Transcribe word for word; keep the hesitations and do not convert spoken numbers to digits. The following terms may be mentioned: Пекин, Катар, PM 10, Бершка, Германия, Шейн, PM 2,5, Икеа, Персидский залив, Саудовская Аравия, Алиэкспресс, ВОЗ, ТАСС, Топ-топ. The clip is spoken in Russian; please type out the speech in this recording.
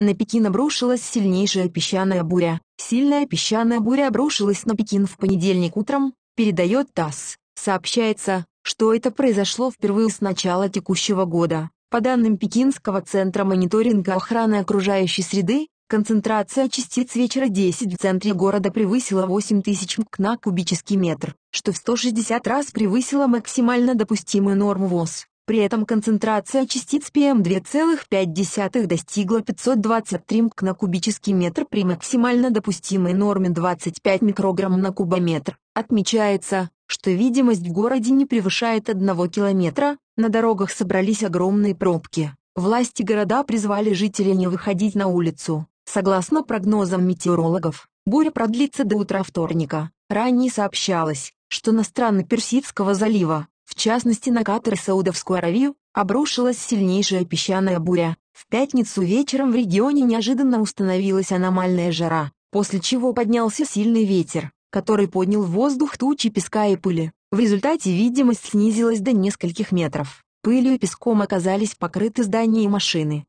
На Пекин обрушилась сильнейшая песчаная буря. Сильная песчаная буря обрушилась на Пекин в понедельник утром, передает ТАСС. Сообщается, что это произошло впервые с начала текущего года. По данным Пекинского центра мониторинга охраны окружающей среды, концентрация частиц вечера десять в центре города превысила восемь тысяч мг на кубический метр, что в сто шестьдесят раз превысило максимально допустимую норму ВОЗ. При этом концентрация частиц пи эм два целых пять достигла пятьсот двадцать три мг на кубический метр при максимально допустимой норме двадцать пять микрограмм на кубометр. Отмечается, что видимость в городе не превышает одного километра, на дорогах собрались огромные пробки. Власти города призвали жителей не выходить на улицу. Согласно прогнозам метеорологов, буря продлится до утра вторника. Ранее сообщалось, что на страны Персидского залива, в частности на Катар и Саудовскую Аравию, обрушилась сильнейшая песчаная буря. В пятницу вечером в регионе неожиданно установилась аномальная жара, после чего поднялся сильный ветер, который поднял в воздух тучи песка и пыли. В результате видимость снизилась до нескольких метров. Пылью и песком оказались покрыты здания и машины.